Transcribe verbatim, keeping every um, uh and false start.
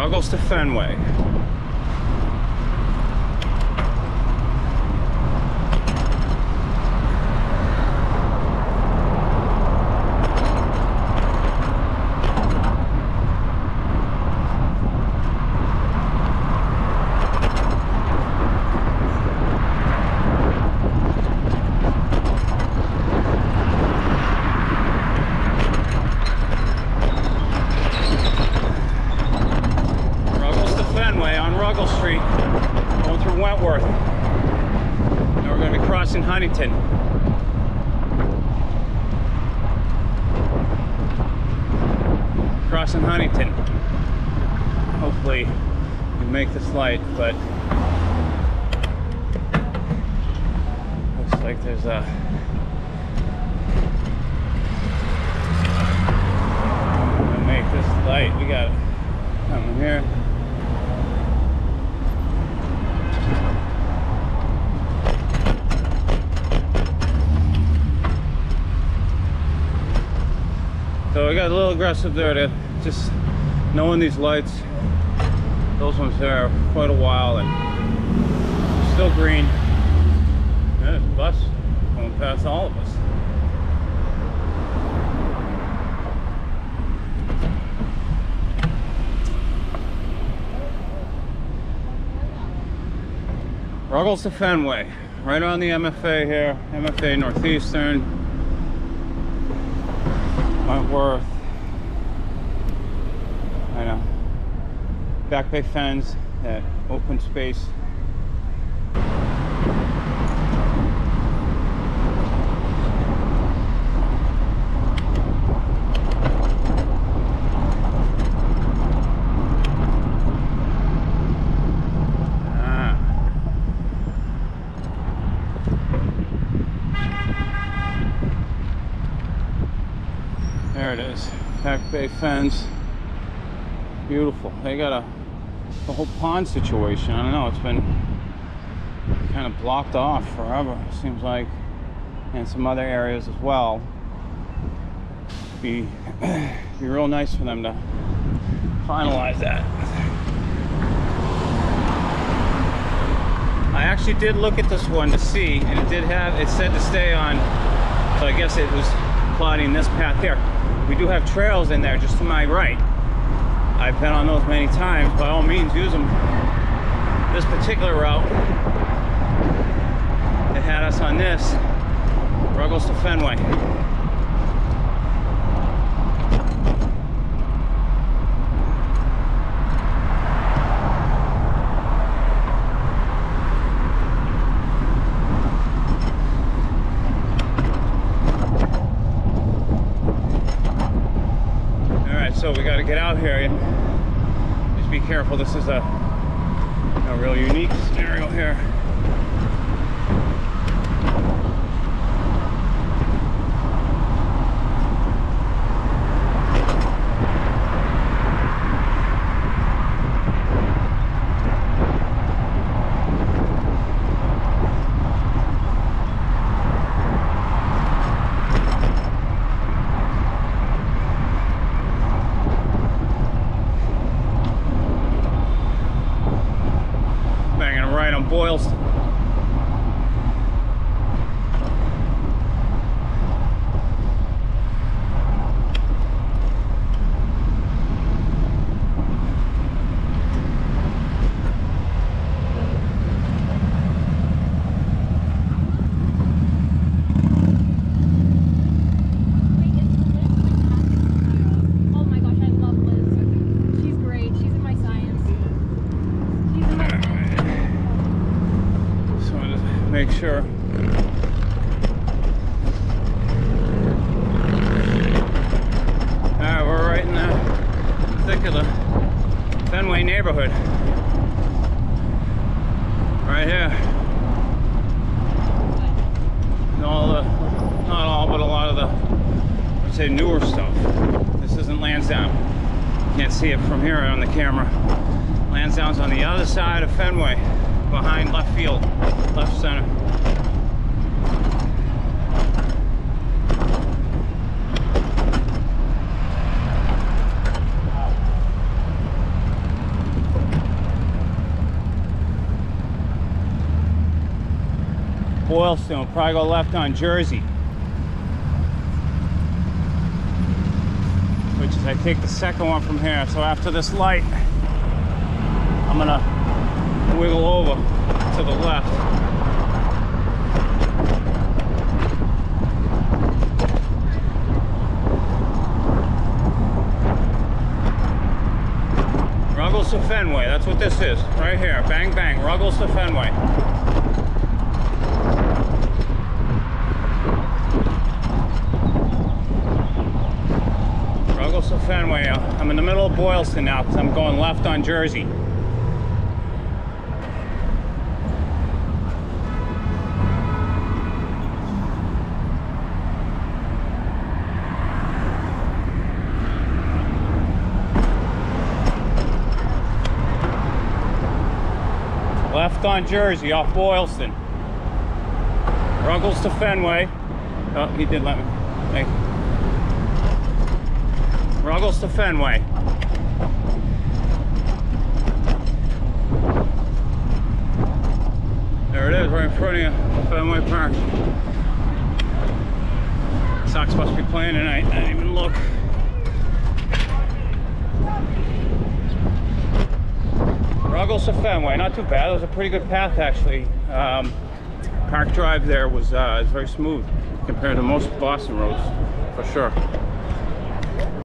Ruggles to Fenway. Street, going through Wentworth. Now we're going to be crossing Huntington. Crossing Huntington. Hopefully we make this light, but looks like there's a gonna make this light. We got it coming here. So I got a little aggressive there to just knowing these lights. Those ones there are quite a while and still green. Yeah, there's a bus going past all of us. Ruggles to Fenway, right on the M F A here. M F A Northeastern. Wentworth, I know, Back Bay Fens, that open space. There it is, Back Bay Fens. Beautiful. They got a, a whole pond situation. I don't know, it's been kind of blocked off forever, it seems like, and some other areas as well. It'd be, it'd be real nice for them to finalize that. I actually did look at this one to see, and it did have, it said to stay on, so I guess it was plotting this path there. We do have trails in there just to my right. I've been on those many times. By all means, use them. This particular route, it had us on this, Ruggles to Fenway. So we got to get out here and just be careful. This is a, a real unique scenario here. Boylston. Make sure. Alright, we're right in the thick of the Fenway neighborhood. Right here. And all the, not all, but a lot of the, I'd say, newer stuff. This isn't Lansdowne. Can't see it from here on the camera. Lansdowne's on the other side of Fenway, behind left field, left center. Boylston. We'll probably go left on Jersey, which is, I think, the second one from here. So after this light, I'm gonna wiggle over to the left. Ruggles to Fenway, that's what this is, right here. Bang, bang, Ruggles to Fenway. Ruggles to Fenway. I'm in the middle of Boylston now because I'm going left on Jersey. Left on Jersey off Boylston. Ruggles to Fenway. Oh, he did let me. Thank you. Ruggles to Fenway. There it is, right in front of you, Fenway Park. Sox must be playing tonight. I didn't even look. Ruggles to Fenway, not too bad. It was a pretty good path, actually. Um, Park Drive there was, uh, was very smooth compared to most Boston roads, for sure.